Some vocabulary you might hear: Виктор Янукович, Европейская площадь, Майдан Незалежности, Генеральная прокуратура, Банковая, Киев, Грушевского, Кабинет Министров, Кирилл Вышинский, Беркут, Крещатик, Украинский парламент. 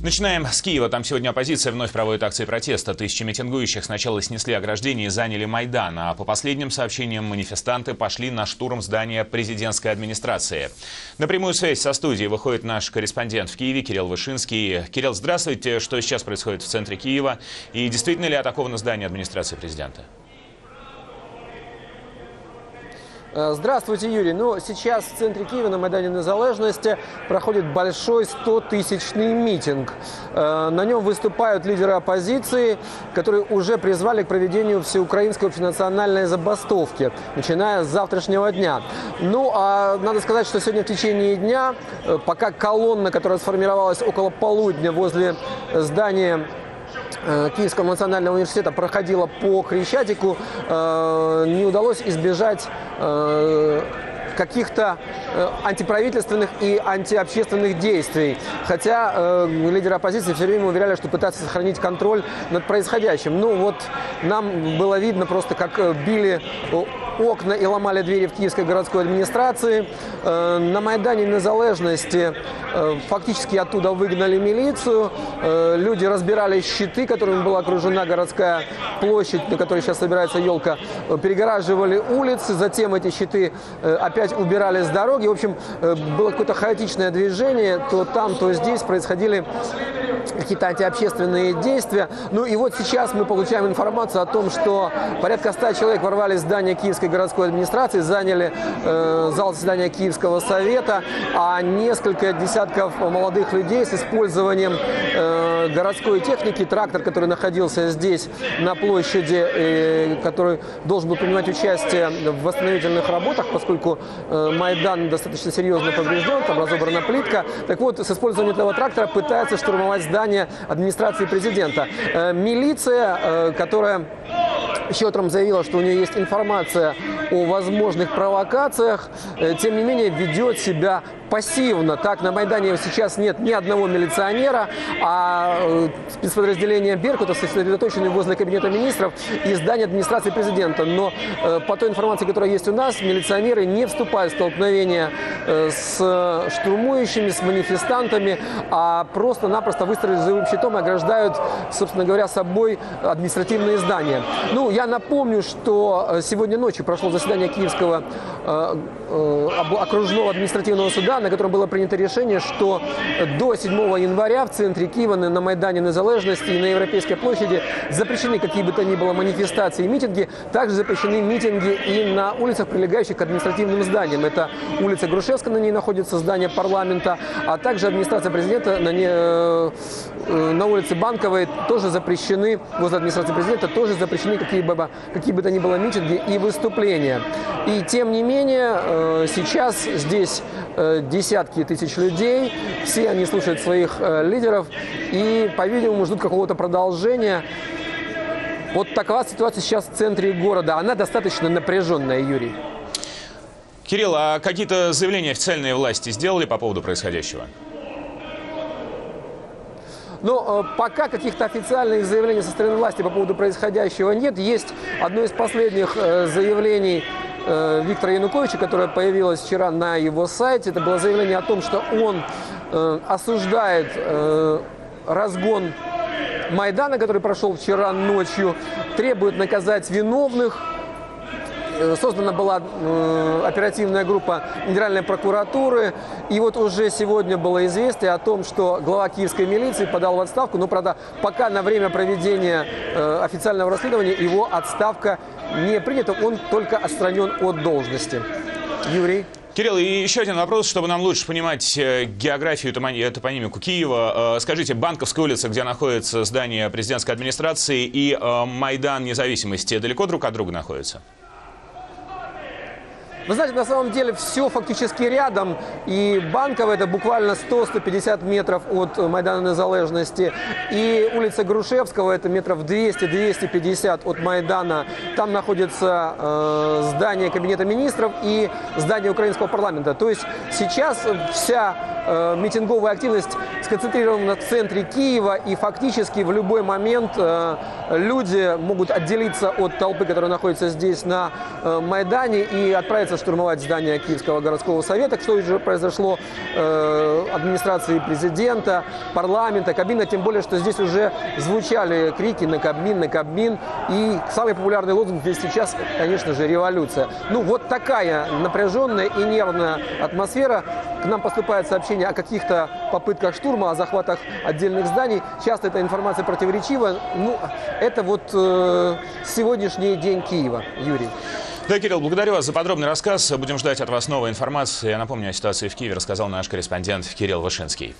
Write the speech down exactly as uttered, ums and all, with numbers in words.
Начинаем с Киева. Там сегодня оппозиция вновь проводит акции протеста. Тысячи митингующих сначала снесли ограждение и заняли Майдан. А по последним сообщениям, манифестанты пошли на штурм здания президентской администрации. На прямую связь со студией выходит наш корреспондент в Киеве Кирилл Вышинский. Кирилл, здравствуйте. Что сейчас происходит в центре Киева? И действительно ли атаковано здание администрации президента? Здравствуйте, Юрий. Ну, сейчас в центре Киева на Майдане Незалежности проходит большой стотысячный митинг. На нем выступают лидеры оппозиции, которые уже призвали к проведению всеукраинской общенациональной забастовки, начиная с завтрашнего дня. Ну, а надо сказать, что сегодня в течение дня, пока колонна, которая сформировалась около полудня возле здания Киевского национального университета, проходила по Крещатику, не удалось избежать каких-то антиправительственных и антиобщественных действий. Хотя лидеры оппозиции все время уверяли, что пытаются сохранить контроль над происходящим. Ну вот нам было видно просто, как били окна и ломали двери в Киевской городской администрации. На Майдане Незалежности фактически оттуда выгнали милицию. Люди разбирали щиты, которыми была окружена городская площадь, на которой сейчас собирается елка. Перегораживали улицы, затем эти щиты опять убирали с дороги. В общем, было какое-то хаотичное движение. То там, то здесь происходили какие-то антиобщественные действия. Ну и вот сейчас мы получаем информацию о том, что порядка ста человек ворвались в здание Киевской городской администрации, заняли э, зал заседания Киевского совета, а несколько десятков молодых людей с использованием э, городской техники, трактор, который находился здесь на площади, э, который должен был принимать участие в восстановительных работах, поскольку э, Майдан достаточно серьезно поврежден, там разобрана плитка. Так вот, с использованием этого трактора пытается штурмовать здание администрации президента. Э, милиция, э, которая еще утром заявила, что у нее есть информация о возможных провокациях, тем не менее ведет себя пассивно. Так, на Майдане сейчас нет ни одного милиционера, а спецподразделения Беркута сосредоточены возле Кабинета Министров и здания администрации президента. Но по той информации, которая есть у нас, милиционеры не вступают в столкновение с штурмующими, с манифестантами, а просто-напросто выстроили живым щитом и ограждают, собственно говоря, собой административные здания. Ну, я напомню, что сегодня ночью прошло заседание Киевского окружного административного суда, на котором было принято решение, что до седьмого января в центре Киева, на Майдане Незалежности и на Европейской площади запрещены какие бы то ни было манифестации и митинги. Также запрещены митинги и на улицах, прилегающих к административным зданиям. Это улица Грушевского, на ней находится здание парламента, а также администрация президента, на, не, на улице Банковой тоже запрещены, возле администрации президента тоже запрещены какие бы, какие бы то ни было митинги и выступления. И тем не менее, сейчас здесь десятки тысяч людей, все они слушают своих э, лидеров и, по-видимому, ждут какого-то продолжения. Вот такова ситуация сейчас в центре города. Она достаточно напряженная, Юрий. Кирилл, а какие-то заявления официальные власти сделали по поводу происходящего? Но пока каких-то официальных заявлений со стороны власти по поводу происходящего нет. Есть одно из последних заявлений Виктора Януковича, которое появилось вчера на его сайте. Это было заявление о том, что он осуждает разгон Майдана, который прошел вчера ночью, требует наказать виновных. Создана была оперативная группа Генеральной прокуратуры. И вот уже сегодня было известие о том, что глава киевской милиции подал в отставку. Но, правда, пока на время проведения официального расследования его отставка не принята. Он только отстранен от должности. Юрий. Кирилл, и еще один вопрос, чтобы нам лучше понимать географию и топонимику Киева. Скажите, Банковская улица, где находится здание президентской администрации, и Майдан Независимости далеко друг от друга находятся? Вы знаете, на самом деле все фактически рядом. И Банковая, это буквально сто — сто пятьдесят метров от Майдана Незалежности. И улица Грушевского, это метров двести — двести пятьдесят от Майдана. Там находится э, здание Кабинета Министров и здание Украинского парламента. То есть сейчас вся э, митинговая активность сконцентрировано в центре Киева, и фактически в любой момент люди могут отделиться от толпы, которая находится здесь на Майдане, и отправиться штурмовать здание Киевского городского совета, что уже произошло, администрации президента, парламента, Кабмина, тем более, что здесь уже звучали крики на Кабмин, на Кабмин, и самый популярный лозунг здесь сейчас, конечно же, революция. Ну вот такая напряженная и нервная атмосфера. К нам поступает сообщение о каких-то попытках штурма, о захватах отдельных зданий. Часто эта информация противоречива. Ну, это вот э, сегодняшний день Киева, Юрий. Да, Кирилл, благодарю вас за подробный рассказ. Будем ждать от вас новой информации. Я напомню, о ситуации в Киеве рассказал наш корреспондент Кирилл Вышинский.